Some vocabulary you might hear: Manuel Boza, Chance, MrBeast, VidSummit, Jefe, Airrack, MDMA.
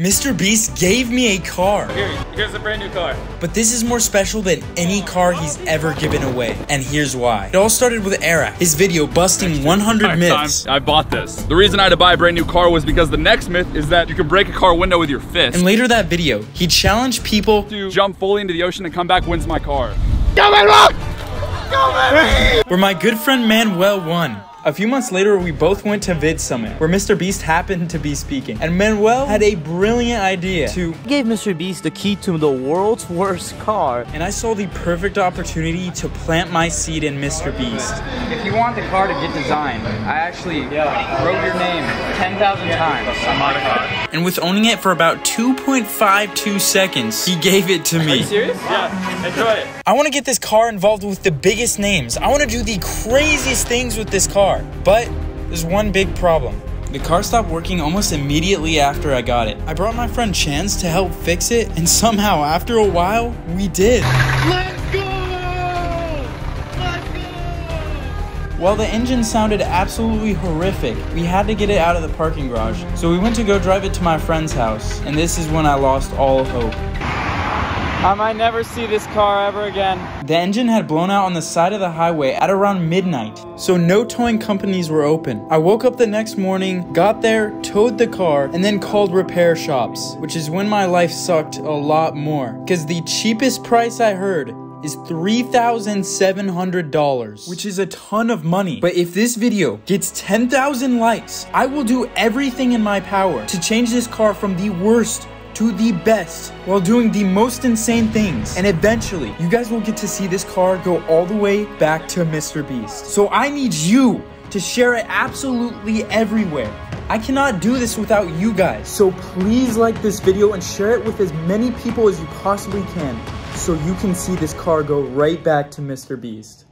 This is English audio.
MrBeast gave me a car. Here's a brand new car. But this is more special than any car he's ever given away, and here's why. It all started with Airrack, his video busting 100 myths. I bought this. The reason I had to buy a brand new car was because the next myth is that you can break a car window with your fist. And later that video, he challenged people to jump fully into the ocean and come back wins my car. Come and rock! Come at me! Where my good friend Manuel won. A few months later, we both went to VidSummit, where MrBeast happened to be speaking, and Manuel had a brilliant idea to give MrBeast the key to the world's worst car. And I saw the perfect opportunity to plant my seed in MrBeast. If you want the car to get designed, I actually wrote your name 10,000 times on my car. And with owning it for about 2.52 seconds, he gave it to me. Are you serious? Yeah, enjoy it. I want to get this car involved with the biggest names. I want to do the craziest things with this car. But there's one big problem. The car stopped working almost immediately after I got it. I brought my friend Chance to help fix it, and somehow after a while, we did. Let's go! Let's go! While the engine sounded absolutely horrific, we had to get it out of the parking garage. So we went to go drive it to my friend's house, and this is when I lost all hope. I might never see this car ever again. The engine had blown out on the side of the highway at around midnight, so no towing companies were open. I woke up the next morning, got there, towed the car, and then called repair shops, which is when my life sucked a lot more, because the cheapest price I heard is $3,700, which is a ton of money. But if this video gets 10,000 likes, I will do everything in my power to change this car from the worst to the best while doing the most insane things, and eventually you guys will get to see this car go all the way back to MrBeast. So I need you to share it absolutely everywhere. I cannot do this without you guys, so please like this video and share it with as many people as you possibly can so you can see this car go right back to MrBeast.